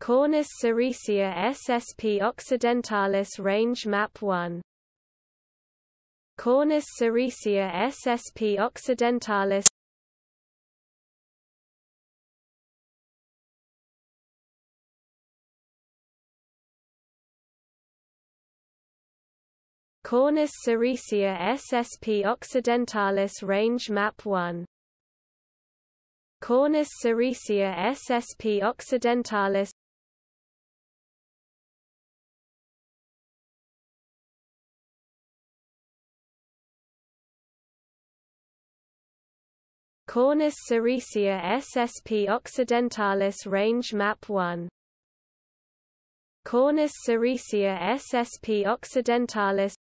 Cornus sericea ssp occidentalis range map 1. Cornus sericea ssp occidentalis. Cornus sericea ssp occidentalis range map 1. Cornus sericea ssp occidentalis. Cornus sericea ssp occidentalis range map 1. Cornus sericea ssp occidentalis.